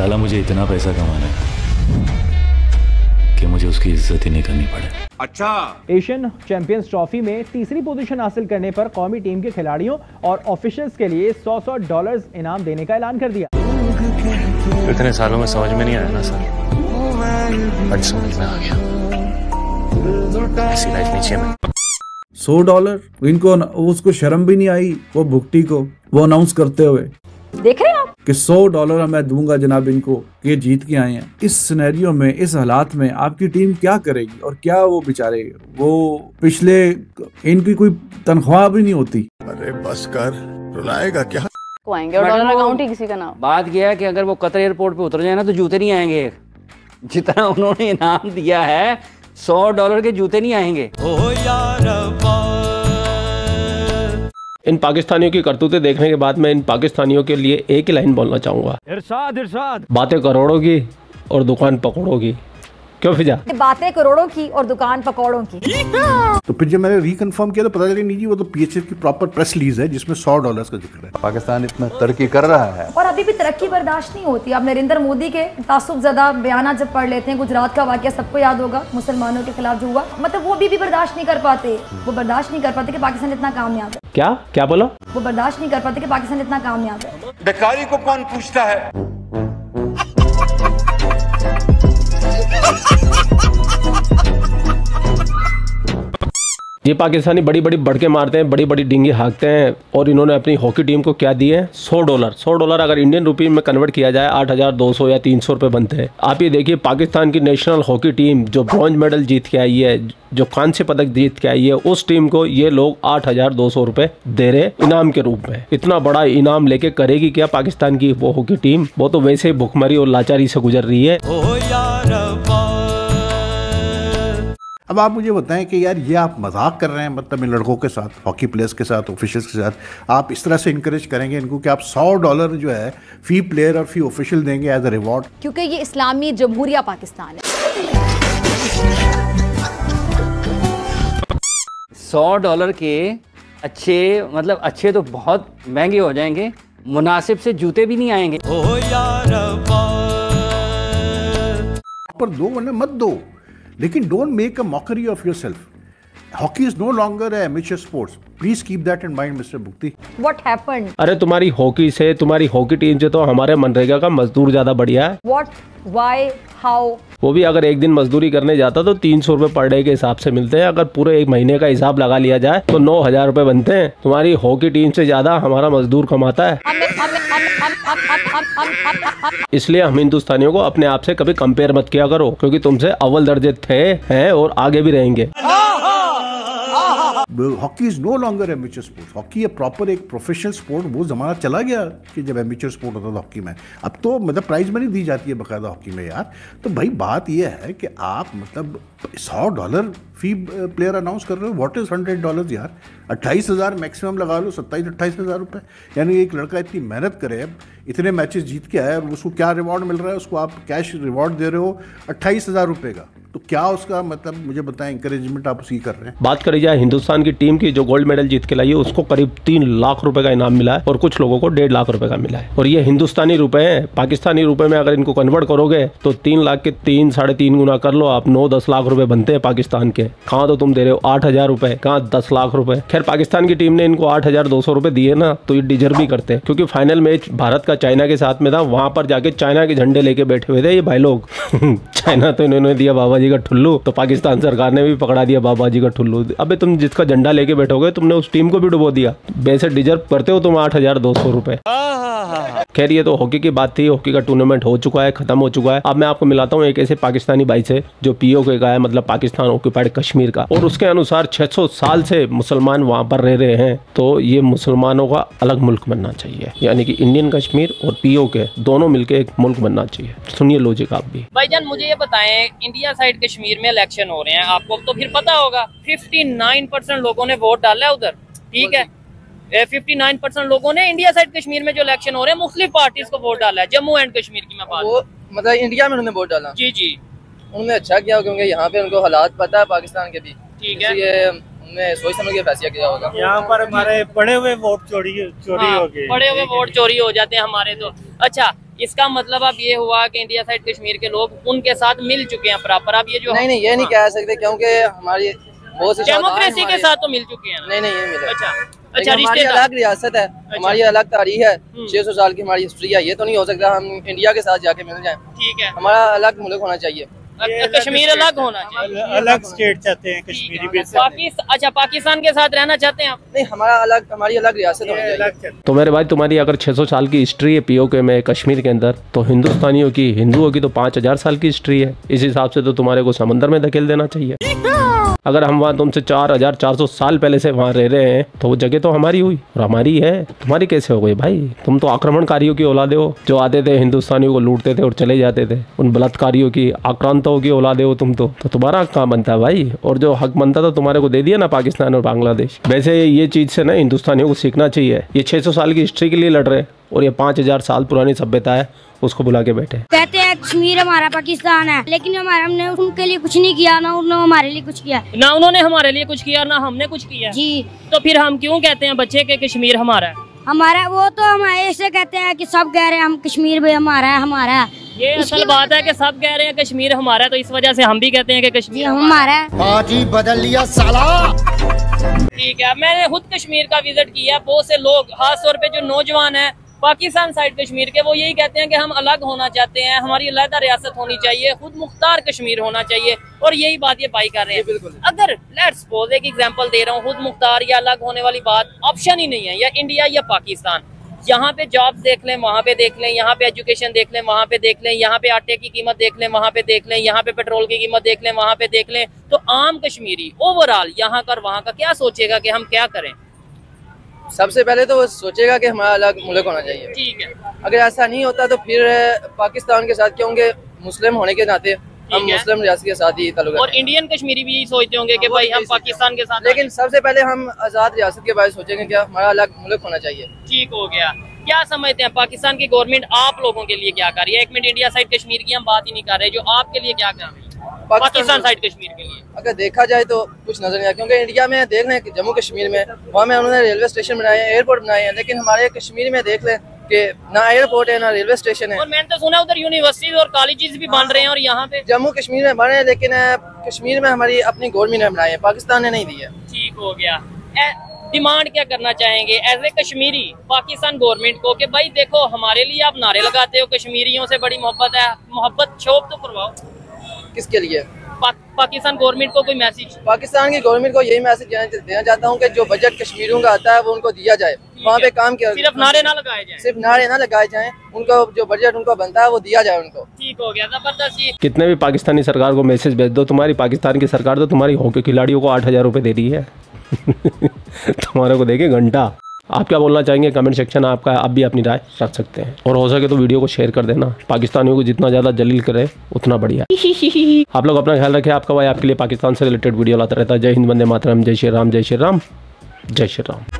साला मुझे इतना पैसा कमाना है कि मुझे उसकी इज्जत ही नहीं करनी पड़े। अच्छा, एशियन चैंपियंस ट्रॉफी में तीसरी पोजीशन हासिल करने पर कौमी टीम के खिलाड़ियों और ऑफिशियल्स के लिए $100 इनाम देने का ऐलान कर दिया। इतने सालों में समझ में नहीं आया ना सर, आज समझ में आ गया। ऐसी लाइफ नहीं चाहिए। $100 इनको उसको शर्म भी नहीं आई वो भुगटी को, वो अनाउंस करते हुए देख रहे हो कि $100 मैं दूंगा जनाब इनको, ये जीत के आए हैं। इस सिनेरियो में, इस हालात में आपकी टीम क्या करेगी और क्या वो बेचारे, वो पिछले इनकी कोई तनख्वाह भी नहीं होती। अरे बस कर, रुलाएगा क्या? आएंगे और डॉलर अकाउंट ही किसी का ना। बात यह है कि अगर वो कतर एयरपोर्ट पे उतर जाए ना तो जूते नहीं आएंगे। जितना उन्होंने इनाम दिया है $100 के जूते नहीं आएंगे। ओ यार, इन पाकिस्तानियों की करतूतें देखने के बाद मैं इन पाकिस्तानियों के लिए एक ही लाइन बोलना चाहूंगा, इरशाद इरशाद। बातें करोड़ों की और दुकान पकौड़ों की। क्यों फिजा? बातें करोड़ों की और दुकान पकौड़ों की। तो फिर जब मैंने रिकन्फर्म किया तो पता चला नहीं जी वो तो PHF की प्रॉपर प्रेस रिलीज है जिसमें $100 का जिक्र है। पाकिस्तान इतना तरक्की कर रहा है और अभी भी तरक्की बर्दाश्त नहीं होती। आप नरेंद्र मोदी के तासुब ज़दा बयान जब पढ़ लेते हैं, गुजरात का वाकया सबको याद होगा, मुसलमानों के खिलाफ जो हुआ, मतलब वो भी बर्दाश्त नहीं कर पाते, वो बर्दाश्त नहीं कर पाते कि पाकिस्तान इतना कामयाब है। क्या क्या बोला? वो बर्दाश्त नहीं कर पाते कि पाकिस्तान इतना कामयाब है। बेकारी को कौन पूछता है? ये पाकिस्तानी बड़ी बड़ी बड़के मारते हैं, बड़ी बड़ी डिंगी हाँकते हैं और इन्होंने अपनी हॉकी टीम को क्या दिए? $100। $100 अगर इंडियन रुपी में कन्वर्ट किया जाए 8,200 या 300 रुपये बनते हैं। आप ये देखिए पाकिस्तान की नेशनल हॉकी टीम जो ब्रॉन्ज मेडल जीत के आई है, जो कांस्य पदक जीत के आई है, उस टीम को ये लोग 8,200 रुपए दे रहे इनाम के रूप में। इतना बड़ा इनाम लेके करेगी क्या पाकिस्तान की वो हॉकी टीम? वो तो वैसे ही भुखमरी और लाचारी से गुजर रही है। अब आप मुझे बताएं कि यार ये आप मजाक कर रहे हैं, मतलब इन लड़कों के साथ, हॉकी प्लेयर्स के साथ, ऑफिशियल्स के साथ आप इस तरह से इनकरेज करेंगे इनको कि आप $100 जो है फी प्लेयर और फी ऑफिशियल देंगे एज अ रिवॉर्ड, क्योंकि ये इस्लामी जमहूरिया पाकिस्तान है। $100 के अच्छे, मतलब अच्छे तो बहुत महंगे हो जाएंगे, मुनासिब से जूते भी नहीं आएंगे। ओ यार पर दो वरना मत दो, लेकिन don't make a mockery of yourself. Hockey is no longer a amateur sports, please keep that in mind mister Bugti. What happened? अरे तुम्हारी हॉकी से, तुम्हारी हॉकी टीम से तो हमारे मनरेगा का मजदूर ज्यादा बढ़िया है। What, why, how? वो भी अगर एक दिन मजदूरी करने जाता तो 300 रुपए पर डे के हिसाब से मिलते हैं। अगर पूरे एक महीने का हिसाब लगा लिया जाए तो 9,000 रुपए बनते हैं। तुम्हारी हॉकी टीम से ज्यादा हमारा मजदूर कमाता है। इसलिए हम हिंदुस्तानियों को अपने आप से कभी कंपेयर मत किया करो, क्योंकि तुमसे अव्वल दर्जे थे, हैं और आगे भी रहेंगे। Hockey is no longer amateur sport. Hockey proper एक प्रोफेशनल स्पोर्ट, वो जमाना चला गया कि जब एमेच्योर स्पोर्ट होता था हॉकी में। अब तो मतलब प्राइज मनी दी जाती है बाकायदा हॉकी में यार। तो भाई बात ये है कि आप मतलब $100 फी प्लेयर अनाउंस कर रहे हो। व्हाट इज $100 यार? 28,000 मैक्सिमम लगा लो, 27-28,000 रुपये। यानी एक लड़का इतनी मेहनत करे, इतने मैचेस जीत के आया, उसको क्या रिवॉर्ड मिल रहा है? उसको आप कैश रिवॉर्ड दे रहे हो 28,000 रुपये का, तो क्या उसका मतलब मुझे बताएं इंकरेजमेंट आप उसी कर रहे हैं। बात करी जाए हिंदुस्तान की टीम की जो गोल्ड मेडल जीत के लाई है, उसको करीब 3 लाख रुपए का इनाम मिला है और कुछ लोगों को 1.5 लाख रुपए का मिला है। और ये हिंदुस्तानी रुपए हैं, पाकिस्तानी रुपए में अगर इनको कन्वर्ट करोगे तो 3 लाख के 3-3.5 गुना कर लो आप, 9-10 लाख रुपए बनते हैं पाकिस्तान के। कहाँ तो तुम दे रहे हो 8,000 रुपए, कहाँ 10 लाख रुपए। खैर पाकिस्तान की टीम ने इनको 8,200 रुपए दिए ना, तो ये डिजर्व भी करते, क्योंकि फाइनल मैच भारत का चाइना के साथ में था, वहाँ पर जाके चाइना के झंडे लेके बैठे हुए थे ये भाई लोग। चाइना तो इन्होंने दिया बाबा जी का ठुल्लू, तो पाकिस्तान सरकार ने भी पकड़ा दिया बाबा जी का ठुल्लू। अबे तुम जिसका झंडा लेके बैठोगे, तुमने उस टीम को भी डुबो दिया। वैसे डिजर्व करते हो तुम 8,200 रुपए। खैर ये तो हॉकी की बात थी। हॉकी का टूर्नामेंट हो चुका है, खत्म हो चुका है। अब मैं आपको मिलाता हूँ एक ऐसे पाकिस्तानी भाई से जो POK का है, मतलब पाकिस्तान ऑक्यूपाइड कश्मीर का, और उसके अनुसार 600 साल से मुसलमान वहाँ पर रह रहे हैं। तो ये मुसलमानों का अलग मुल्क बनना चाहिए, यानी कि इंडियन कश्मीर और POK दोनों मिलकर एक मुल्क बनना चाहिए। सुनिए लॉजिक आप भी। भाईजान मुझे ये बताएं, इंडिया साइड कश्मीर में इलेक्शन हो रहे हैं, आपको तो फिर पता होगा। 59% लोगों ने वोट डाला है उधर, ठीक है। 59% लोगों ने इंडिया साइड कश्मीर में जो इलेक्शन हो रहे हैं मुख्तलिफ पार्टीज को वोट डाला है। जम्मू एंड कश्मीर की मैं बात, वो मतलब इंडिया में उन्होंने वोट डाला। जी जी, उन्होंने अच्छा किया, क्योंकि यहाँ पे उनको हालात पता है पाकिस्तान के भी, ठीक है। उन्होंने सोच समझ के फैसला किया होगा। यहाँ पर हमारे पढ़े हुए वोट चोरी हो गए, पढ़े हुए वोट चोरी हो जाते हैं हमारे तो। अच्छा इसका मतलब अब ये हुआ कि इंडिया साइड कश्मीर के लोग उनके साथ मिल चुके हैं बराबर। आप ये जो नहीं नहीं ये नहीं कह सकते क्योंकि हमारी डेमोक्रेसी के साथ तो मिल चुके हैं। नहीं नहीं ये मिले। अच्छा हमारी अलग रियासत है, हमारी अलग तारीख है, 600 साल की हमारी हिस्ट्री है, ये तो नहीं हो सकता हम इंडिया के साथ जाके मिल जाएं। ठीक है, हमारा अलग मुल्क होना चाहिए, कश्मीर अलग होना चाहिए, अलग स्टेट चाहते हैं कश्मीरी। अच्छा पाकिस्तान के साथ रहना चाहते हैं आप? नहीं, हमारा अलग, हमारी अलग रियासत होनी चाहिए। तो मेरे भाई तुम्हारी अगर 600 साल की हिस्ट्री है पीओके में कश्मीर के अंदर, तो हिंदुस्तानियों की, हिंदुओं की तो 5000 साल की हिस्ट्री है। इस हिसाब से तो तुम्हारे को समंदर में धकेल देना चाहिए। अगर हम वहाँ तुमसे 4400 साल पहले से वहाँ रह रहे हैं तो वो जगह तो हमारी हुई और हमारी है, तुम्हारी कैसे हो गई भाई? तुम तो आक्रमणकारियों की औलादे हो जो आते थे हिंदुस्तानियों को लूटते थे और चले जाते थे, उन बलात्कारियों की, आक्रांताओं की औलादे हो तुम तो तुम्हारा हक कहाँ बनता है भाई? और जो हक बनता था तुम्हारे को दे दिया ना पाकिस्तान और बांग्लादेश। वैसे ये चीज़ से ना हिंदुस्तानियों को सीखना चाहिए, ये 600 साल की हिस्ट्री के लिए लड़ रहे और ये 5000 साल पुरानी सभ्यता है उसको बुला के बैठे। कहते हैं कश्मीर हमारा पाकिस्तान है, लेकिन हमारे हमने उनके लिए कुछ नहीं किया, ना उन्होंने हमारे लिए कुछ किया, ना उन्होंने हमारे लिए कुछ किया, ना हमने कुछ किया जी। तो फिर हम क्यों कहते हैं बच्चे के कश्मीर हमारा है? हमारा वो तो हम ऐसे कहते हैं कि सब कह रहे हैं हम कश्मीर भी हमारा है, हमारा है। ये असल बात है कि सब कह रहे हैं कश्मीर हमारा है, तो इस वजह से हम भी कहते हैं कि कश्मीर हमारा है। पार्टी बदल लिया साला। ठीक है, मैंने खुद कश्मीर का विजिट किया, बहुत से लोग खास तौर पे जो नौजवान है पाकिस्तान साइड कश्मीर के, वो यही कहते हैं कि हम अलग होना चाहते हैं, हमारी अलग रियासत होनी चाहिए, खुद मुख्तार कश्मीर होना चाहिए। और यही बात ये भाई कर रहे हैं। बिल्कुल, अगर लेट्स सपोज, एक एग्जांपल दे रहा हूँ, खुद मुख्तार या अलग होने वाली बात ऑप्शन ही नहीं है, या इंडिया या पाकिस्तान। यहाँ पे जॉब देख लें, वहाँ पे देख लें, यहाँ पे एजुकेशन देख लें, वहाँ पे देख लें, यहाँ पे आटे की कीमत देख लें, वहाँ पे देख लें, यहाँ पे पेट्रोल की कीमत देख लें, वहाँ पे देख लें, तो आम कश्मीरी ओवरऑल यहाँ का और वहाँ का क्या सोचेगा कि हम क्या करें? सबसे पहले तो वो सोचेगा कि हमारा अलग मुल्क होना चाहिए। ठीक है, अगर ऐसा नहीं होता तो फिर पाकिस्तान के साथ, क्योंकि मुस्लिम होने के नाते हम मुस्लिम रियासत के साथ ही ताल्लुक। और इंडियन कश्मीरी भी यही सोचते होंगे कि भाई हम पाकिस्तान के साथ, लेकिन सबसे पहले हम आज़ाद रियासत के बारे में सोचेंगे कि हमारा अलग मुल्क होना चाहिए। ठीक हो गया। क्या समझते हैं पाकिस्तान की गवर्नमेंट आप लोगों के लिए क्या कर रही है? एक मिनट, इंडिया साइड कश्मीर की हम बात ही नहीं कर रहे, जो आपके लिए क्या कर रही है पाकिस्तान साइड कश्मीर के लिए? अगर देखा जाए तो कुछ नजर नहीं आया, क्योंकि इंडिया में देख रहे हैं जम्मू कश्मीर में, वहाँ में उन्होंने रेलवे स्टेशन बनाए हैं, एयरपोर्ट बनाए हैं, लेकिन हमारे कश्मीर में देख लें कि ना एयरपोर्ट है ना रेलवे स्टेशन है। और मैंने तो सुना उधर यूनिवर्सिटीज और कॉलेजेस भी बन रहे हैं, और यहाँ पे जम्मू कश्मीर में बने हैं, लेकिन कश्मीर में हमारी अपनी गवर्नमेंट ने बनाए हैं, पाकिस्तान ने नहीं दिए। ठीक हो गया। डिमांड क्या करना चाहेंगे as a Kashmiri Pakistan government को कि भाई देखो हमारे लिए आप नारे लगाते हो, कश्मीरियों से बड़ी मोहब्बत है, मोहब्बत शोभ तो करवाओ। किसके लिए? पाकिस्तान गवर्नमेंट को कोई मैसेज? पाकिस्तान की गवर्नमेंट को यही मैसेज देना चाहता हूँ कि जो बजट कश्मीरियों का आता है वो उनको दिया जाए, वहाँ पे काम किया, सिर्फ नारे ना लगाए जाएं, सिर्फ नारे ना लगाए जाएं, उनको जो बजट उनको बनता है वो दिया जाए उनको। ठीक हो गया, जबरदस्त। कितने भी पाकिस्तानी सरकार को मैसेज भेज दो, तुम्हारी पाकिस्तान की सरकार तो तुम्हारी हॉकी खिलाड़ियों को 8000 रुपये दे रही है, तुम्हारे को देखे घंटा। आप क्या बोलना चाहेंगे? कमेंट सेक्शन आपका, आप भी अपनी राय रख सकते हैं, और हो सके तो वीडियो को शेयर कर देना। पाकिस्तानियों को जितना ज़्यादा जलील करे उतना बढ़िया। आप लोग अपना ख्याल रखें, आपका भाई आपके लिए पाकिस्तान से रिलेटेड वीडियो लाता रहता है। जय हिंद, वंदे मातरम, जय श्री राम, जय श्री राम, जय श्री राम।